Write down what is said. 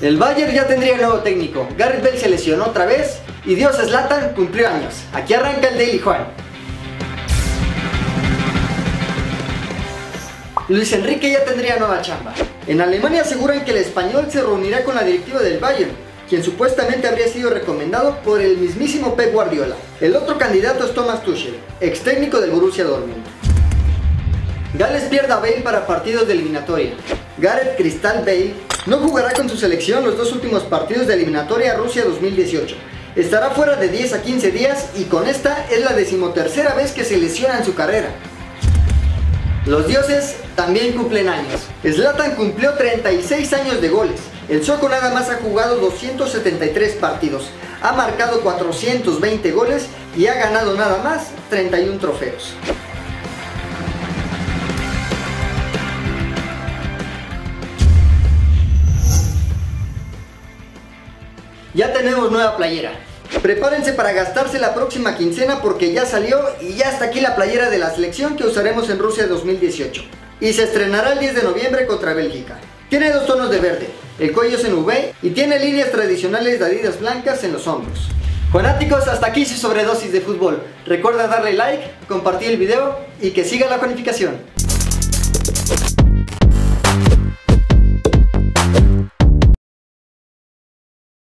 El Bayern ya tendría nuevo técnico, Gareth Bale se lesionó otra vez y Dios Zlatan cumplió años. Aquí arranca el Daily Juan. Luis Enrique ya tendría nueva chamba. En Alemania aseguran que el español se reunirá con la directiva del Bayern, quien supuestamente habría sido recomendado por el mismísimo Pep Guardiola. El otro candidato es Thomas Tuchel, ex técnico del Borussia Dortmund. Gales pierde a Bale para partidos de eliminatoria. Gareth Cristal Bale no jugará con su selección los dos últimos partidos de eliminatoria Rusia 2018. Estará fuera de 10 a 15 días y con esta es la 13ª vez que se lesiona en su carrera. Los dioses también cumplen años. Zlatan cumplió 36 años de goles. El sueco nada más ha jugado 273 partidos, ha marcado 420 goles y ha ganado nada más 31 trofeos. Ya tenemos nueva playera. Prepárense para gastarse la próxima quincena porque ya salió y ya está aquí la playera de la selección que usaremos en Rusia 2018. Y se estrenará el 10 de noviembre contra Bélgica. Tiene dos tonos de verde, el cuello es en V y tiene líneas tradicionales de adidas blancas en los hombros. Fanáticos, hasta aquí su sobredosis de fútbol. Recuerda darle like, compartir el video y que siga la planificación.